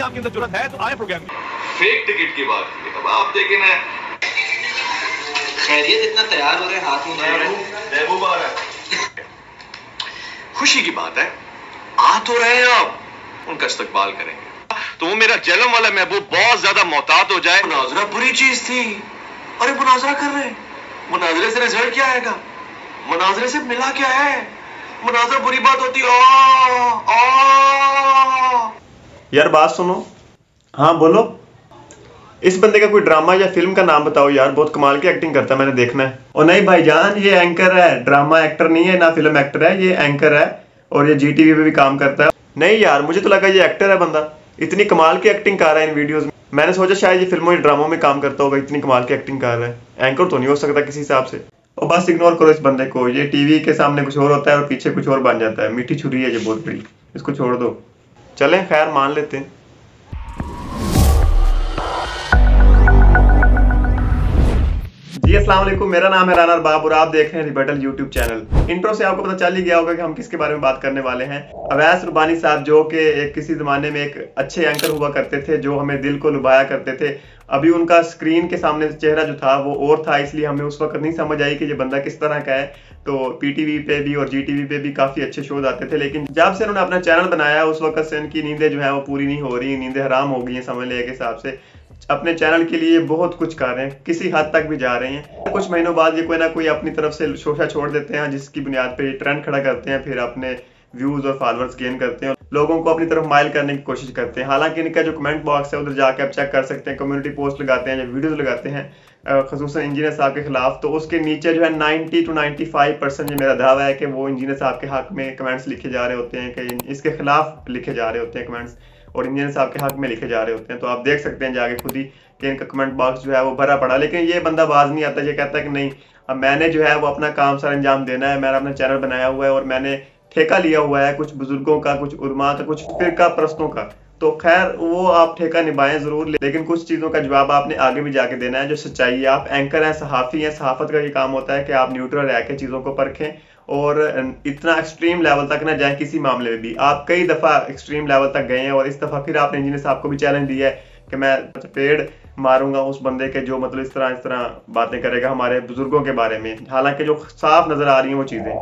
इतनी आपके अंदर जरूरत है तो आए प्रोग्राम में। फेक टिकट की बात की, अब आप देखें ना खैरियत इतना तैयार हो रहे हाथ में, खुशी की बात है हाथ हो रहे हैं, आप उनका इस्तकबाल करेंगे तो वो मेरा जलम वाला महबूब बहुत ज्यादा मोहतात हो जाए। मुनाजरा बुरी चीज थी, अरे मुनाजरा कर रहे हैं, मुनाजरे से रिजल्ट क्या आएगा, मुनाजरे से मिला क्या है, मुनाजरा बुरी बात होती है। यार बात सुनो। हाँ बोलो। इस बंदे का कोई ड्रामा या फिल्म का नाम बताओ यार, बहुत कमाल की एक्टिंग करता है, मैंने देखना है। और नहीं भाईजान, ये एंकर है, ड्रामा एक्टर नहीं है, ना फिल्म एक्टर है, ये एंकर है और ये GTV पे भी काम करता है। नहीं यार, मुझे तो लगा ये एक्टर है बंदा, इतनी कमाल की एक्टिंग कर रहा है इन वीडियोस में, मैंने सोचा शायद ये फिल्मों या ड्रामों में काम करता होगा, इतनी कमाल की एक्टिंग कर रहा है, एंकर तो नहीं हो सकता किसी हिसाब से। और बस इग्नोर करो इस बंदे को, ये टीवी के सामने कुछ और होता है और पीछे कुछ और बन जाता है, मीठी छुरी है ये बहुत बड़ी, इसको छोड़ दो। चलें खैर मान लेते हैं। जी अस्सलाम वालेकुम, मेरा नाम है राना बाबू और आप देख रहे हैं रिबटल यूट्यूब चैनल। इंट्रो से आपको पता चल ही गया होगा कि हम किसके बारे में बात करने वाले हैं। अवैस रुबानी साहब जो कि एक किसी ज़माने में एक अच्छे एंकर हुआ करते थे, जो हमें दिल को लुभाया करते थे। अभी उनका स्क्रीन के सामने चेहरा जो था वो और था, इसलिए हमें उस वक्त नहीं समझ आई कि ये बंदा किस तरह का है। तो PTV पे भी और GTV पे भी काफ़ी अच्छे शोज आते थे, लेकिन जब से उन्होंने अपना चैनल बनाया उस वक्त से इनकी नींदें जो है वो पूरी नहीं हो रही, नींदें हराम हो गई हैं समझ लिया के हिसाब से। अपने चैनल के लिए बहुत कुछ कर रहे हैं, किसी हद तक भी जा रहे हैं। कुछ महीनों बाद ये कोई ना कोई अपनी तरफ से शोशा छोड़ देते हैं, जिसकी बुनियाद पर ये ट्रेंड खड़ा करते हैं, फिर अपने व्यूज़ और फॉलोअर्स गेन करते हैं, लोगों को अपनी तरफ माइल करने की कोशिश करते हैं। हालांकि इनका जो कमेंट बॉक्स है उधर जाके आप चेक कर सकते हैं, कम्युनिटी पोस्ट लगाते हैं या वीडियोस लगाते हैं ख़ुसूसन इंजीनियर साहब के खिलाफ, तो उसके नीचे जो है 90 से 95% ये मेरा दावा है कि वो इंजीनियर साहब के हक में कमेंट्स लिखे जा रहे होते हैं, कि इसके खिलाफ लिखे जा रहे होते हैं कमेंट्स और इंजीनियर साहब के हक में लिखे जा रहे होते हैं। तो आप देख सकते हैं जाके खुद ही कि इनका कमेंट बॉक्स जो है वो भरा पड़ा, लेकिन ये बंदा बाज नहीं आता, ये कहता है कि नहीं अब मैंने जो है वो अपना काम सर अंजाम देना है, मैंने अपना चैनल बनाया हुआ है और मैंने ठेका लिया हुआ है कुछ बुजुर्गों का, कुछ उलमा का, कुछ फिरका परस्तों का। तो खैर वो आप ठेका निभाएं ज़रूर, लेकिन कुछ चीज़ों का जवाब आपने आगे भी जाके देना है जो सच्चाई है। आप एंकर हैं, सहाफ़ी हैं, सहाफ़त का ये काम होता है कि आप न्यूट्रल रह के चीज़ों को परखें और इतना एक्सट्रीम लेवल तक ना जाएं किसी मामले में भी। आप कई दफ़ा एक्सट्रीम लेवल तक गए हैं और इस दफ़ा फिर आपने इंजीनियर साहब को भी चैलेंज दिया है कि मैं पेड़ मारूंगा उस बंदे के जो मतलब इस तरह बातें करेगा हमारे बुजुर्गों के बारे में, हालांकि जो साफ नजर आ रही है वो चीज़ें।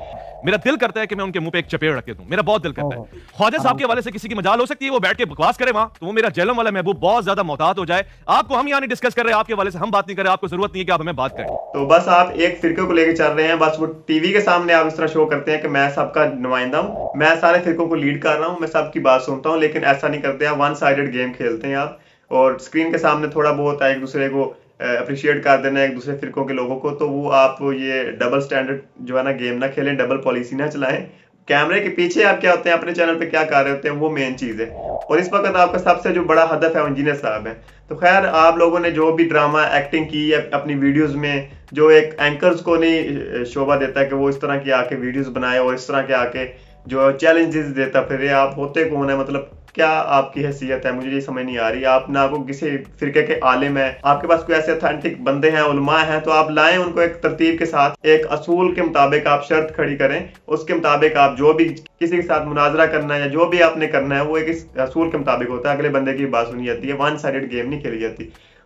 मेरा दिल करता है कि मैं उनके मुंह पे एक चपेट रख दूं, मेरा बहुत दिल करता है। ख्वाजा साहब के हवाले से किसी की मजाल हो सकती है, वो बैठ के बकवास करे वहां, तो वो मेरा जलम वाला महबूब बहुत ज्यादा मोहतात हो जाए। आपको हम यहाँ नहीं डिस्कस कर रहे हैं, आपके हवाले से हम बात नहीं कर रहे, आपको जरूरत नहीं है कि आप हमें बात करें। तो बस आप एक फिरके को लेकर चल रहे हैं, बस वो टीवी के सामने आप इस तरह शो करते हैं कि मैं सबका नुमाइंदा हूँ, मैं सारे फिरकों को लीड कर रहा हूँ, मैं सबकी बात सुनता हूँ, लेकिन ऐसा नहीं करते। आप वन साइडेड गेम खेलते हैं आप, और स्क्रीन के सामने थोड़ा बहुत एक दूसरे को अप्रिशिएट कर देना एक दूसरे फिरकों के लोगों को। तो वो आप ये डबल स्टैंडर्ड जो है ना गेम ना खेलें, डबल पॉलिसी ना चलाएं। कैमरे के पीछे आप क्या होते हैं, अपने चैनल पे क्या कर रहे होते हैं, वो मेन चीज़ है। और इस वक्त आपका सबसे जो बड़ा हदफ है इंजीनियर साहब है। तो खैर आप लोगों ने जो भी ड्रामा एक्टिंग की है अपनी वीडियोस में, जो एक एंकर्स को नहीं शोभा देता कि वो इस तरह की आके वीडियोज़ बनाए और इस तरह के आके जो चैलेंजेस देता फिर, आप होते कौन है, मतलब क्या आपकी हैसियत है, मुझे ये समझ नहीं आ रही। आप ना को किसी फिरके के आलिम है, आपके पास कोई ऐसे अथेंटिक बंदे हैं उलमा हैं, तो आप लाएं उनको एक तरतीब के साथ, एक असूल के मुताबिक आप शर्त खड़ी करें, उसके मुताबिक आप जो भी किसी के साथ मुनाजरा करना है या जो भी आपने करना है वो एक असूल के मुताबिक होता है, अगले बंदे की बात सुनी जाती है, वन साइडेड गेम नहीं खेली जाती।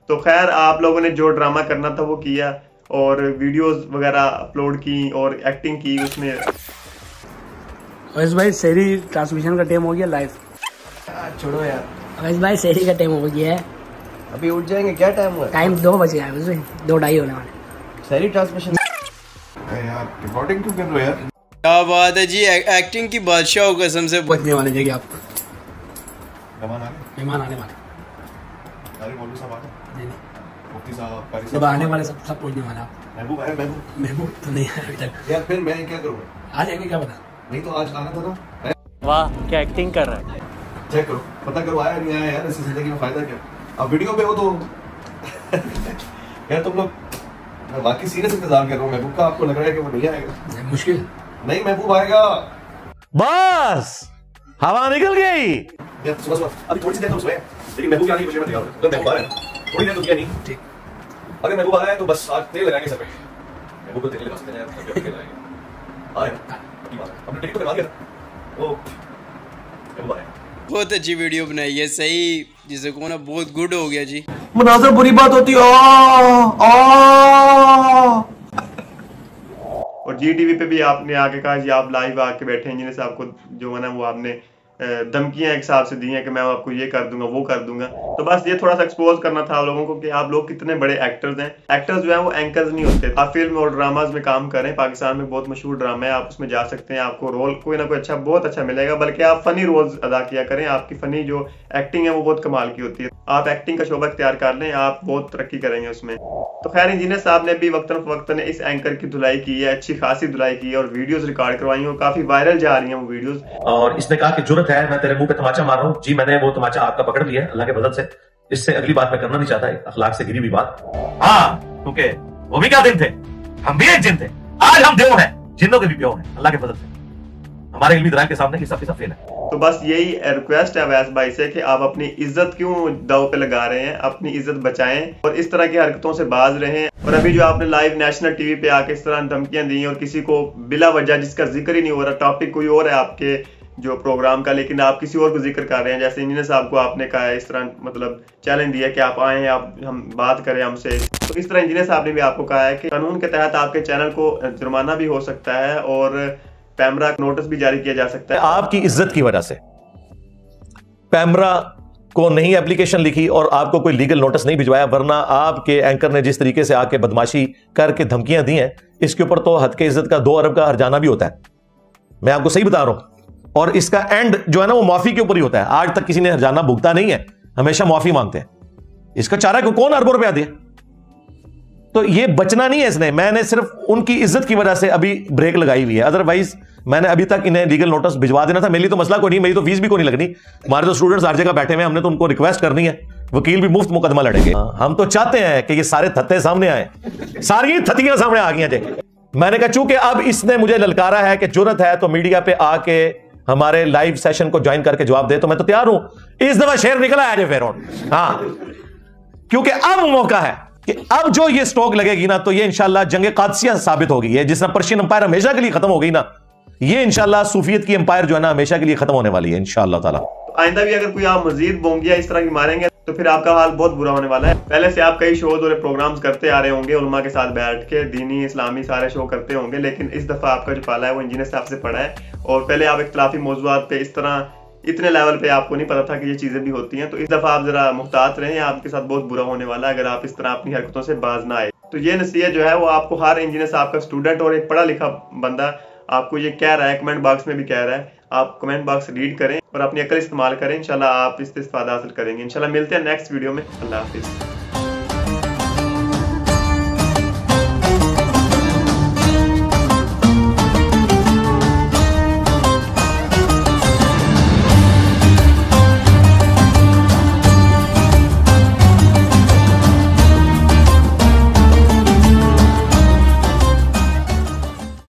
तो खैर आप लोगों ने जो ड्रामा करना था वो किया और वीडियोज वगैरह अपलोड की और एक्टिंग की उसमें। भाई शहरी ट्रांसमिशन का टाइम हो गया, लाइव छोड़ो यार। अवैस भाई शहरी का टाइम हो गया है, अभी उठ जाएंगे, क्या टाइम हुआ? टाइम 2 बजे है, उसमें 2:30 होने वाले। शहरी ट्रांसमिशन यार, रिकॉर्डिंग क्यों कर रहे हो यार? क्या बात है जी, एक्टिंग की बादशाह हो कसम से। बचने वाले जगह आपको मेहमान आने वाले, अरे बोलू सब आने मुफ्ती साहब सब आने वाले, सब पहुंचने वाला। महबूब आया? महबूब तो नहीं आया अभी तक यार, फिर मैं क्या करूंगा आज, आएंगे क्या पता, नहीं तो आज आना था ना। वाह क्या एक्टिंग कर रहा है, चेक करो पता करो आया नहीं आया यार, ऐसी जिंदगी में फायदा क्या। अब वीडियो पे हो तो यार तुम लोग, मैं वाकई सीरियस इंतजार कर रहा हूँ महबूब का, आपको लग रहा है कि वो नहीं आएगा? मुश्किल नहीं, महबूब आएगा, बस हवा निकल गई यार। सुबह अभी थोड़ी सी देर तो सोए, लेकिन महबूब आने की खुशी में तैयार हो, तो महबूब आ रहा है, थोड़ी देर तो किया नहीं ठीक, अगर महबूब आ रहा है तो बस आज तेल लगाएंगे सर पे, महबूब को तेल लगा सकते हैं। अरे अपने टिकट तो करवा दिया, ओ महबूब आया बहुत अच्छी वीडियो बनाई है, सही जिसे को ना बहुत गुड हो गया जी। मुनाज़र बुरी बात होती है। और जीटीवी पे भी आपने आके कहा जी आप लाइव आके बैठे इंजीनियर साहब को जो है ना वो आपने धमकियां एक हिसाब से दी हैं कि मैं आपको ये कर दूंगा वो कर दूंगा, तो बस ये थोड़ा सा एक्सपोज करना था आप लोगों को कि आप लोग कितने बड़े एक्टर्स हैं। एक्टर्स जो हैं वो एंकर्स नहीं होते। आप फिल्म और ड्रामाज में काम करें, पाकिस्तान में बहुत मशहूर ड्रामा है, आप उसमें जा सकते हैं, आपको रोल कोई ना कोई अच्छा बहुत अच्छा मिलेगा, बल्कि आप फनी रोल्स अदा किया करें, आपकी फनी जो एक्टिंग है वो बहुत कमाल की होती है। आप एक्टिंग का शोबा तैयार कर लें, आप बहुत तरक्की करेंगे उसमें। तो खैर इंजीनियर साहब ने भी वक्तन फवक्तन इस एंकर की धुलाई की है, अच्छी खासी धुलाई की है और वीडियोस रिकॉर्ड करवाई और काफी वायरल जा रही हैं वो वीडियोस। और इसने कहा कि जुर्रत है मैं तेरे मुंह पे तमाचा मार रहा हूँ। जी मैंने वो तमाचा आपका पकड़ लिया अल्लाह के बदल से, इससे अगली बात मैं करना नहीं चाहता, अखलाक से गिरी हुई बात। हाँ क्योंकि वो भी क्या दिन थे, हम भी एक जिन थे, आज हम देव हैं, जिनों के भी प्यो हैं अल्लाह के बदल से, हमारे इल्मी दरार के सामने ये सब के सब फेल है। तो बस यही रिक्वेस्ट है अवैस भाई से कि आप अपनी इज्जत क्यों दाव पे लगा रहे हैं, अपनी इज्जत बचाएं और इस तरह की हरकतों से बाज रहें। और अभी जो आपने लाइव नेशनल टीवी पे आके इस तरह धमकियां दी और किसी को बिला वजह जिसका जिक्र ही नहीं हो रहा, टॉपिक कोई और है आपके जो प्रोग्राम का लेकिन आप किसी और को जिक्र कर रहे हैं, जैसे इंजीनियर साहब को आपने कहा है इस तरह, मतलब चैलेंज दिया कि आप आए आप हम बात करें हमसे, तो इस तरह इंजीनियर साहब ने भी आपको कहा है कि कानून के तहत आपके चैनल को जुर्माना भी हो सकता है और पैमरा का नोटिस भी जारी किया जा सकता है। आपकी इज्जत की वजह से पैमरा को नहीं एप्लीकेशन लिखी और आपको कोई लीगल नोटिस नहीं भिजवाया, वरना आपके एंकर ने जिस तरीके से आके बदमाशी करके धमकियां दी हैं इसके ऊपर तो हद के इज्जत का 2 अरब का हर्जाना भी होता है, मैं आपको सही बता रहा हूं। और इसका एंड जो है ना वो माफी के ऊपर ही होता है, आज तक किसी ने हर्जाना भुगता नहीं है, हमेशा माफी मांगते हैं। इसका चारा को कौन अरबों रुपया दे, तो ये बचना नहीं है इसने। मैंने सिर्फ उनकी इज्जत की वजह से अभी ब्रेक लगाई हुई है, अदरवाइज मैंने अभी तक इन्हें लीगल नोटिस भिजवा देना था। मेरे लिए तो मसला कोई नहीं, मेरी तो फीस भी कोई नहीं लगनी, हमारे तो स्टूडेंट्स हर जगह बैठे हुए हैं, हमने तो उनको रिक्वेस्ट करनी है, वकील भी मुफ्त मुकदमा लड़ेंगे। हम तो चाहते हैं कि ये सारे थत्ते सामने आए, सारी थतियां सामने आ गई हैं। मैंने कहा चूंकि अब इसने मुझे ललकारा है कि जुर्रत है तो मीडिया पे आके हमारे लाइव सेशन को ज्वाइन करके जवाब दे, तो मैं तो तैयार हूं। इस दफा शेर निकला है फेरोन, हाँ क्योंकि अब मौका है कि अब जो ये स्टॉक लगेगी ना तो ये इंशाल्लाह जंगे कादसिया साबित हो गई है, जिसना पर्शियन एम्पायर हमेशा के लिए खत्म हो गई ना, ये इंशाल्लाह सूफियत की एम्पायर जो है ना हमेशा के लिए खत्म होने वाली है इंशाल्लाह ताला। तो आइंदा भी अगर कोई आप मजीद बोंगिया इस तरह की मारेंगे तो फिर आपका हाल बहुत बुरा होने वाला है। पहले से आप कई शोज और प्रोग्राम्स करते आ रहे होंगे, उलमा के साथ बैठ के दीनी इस्लामी सारे शो करते होंगे, लेकिन इस दफा आपका जो पाला है वो इंजीनियर साहब से पड़ा है। और पहले आप इख्तलाफी मौजूदात पे इस तरह इतने लेवल पे आपको नहीं पता था कि ये चीजें भी होती हैं, तो इस दफा आप जरा मुहतात रहें, आपके साथ बहुत बुरा होने वाला है अगर आप इस तरह अपनी हरकतों से बाज ना आए। तो ये नसीहत जो है वो आपको हर इंजीनियर साहब का स्टूडेंट और एक पढ़ा लिखा बंदा आपको ये कह रहा है, कमेंट बॉक्स में भी कह रहा है। आप कमेंट बॉक्स रीड करें और अपनी अकल इस्तेमाल करें, इंशाल्लाह आप इससे इस्तेफादा हासिल करेंगे। इंशाल्लाह मिलते हैं नेक्स्ट वीडियो में, अल्लाह हाफिज़।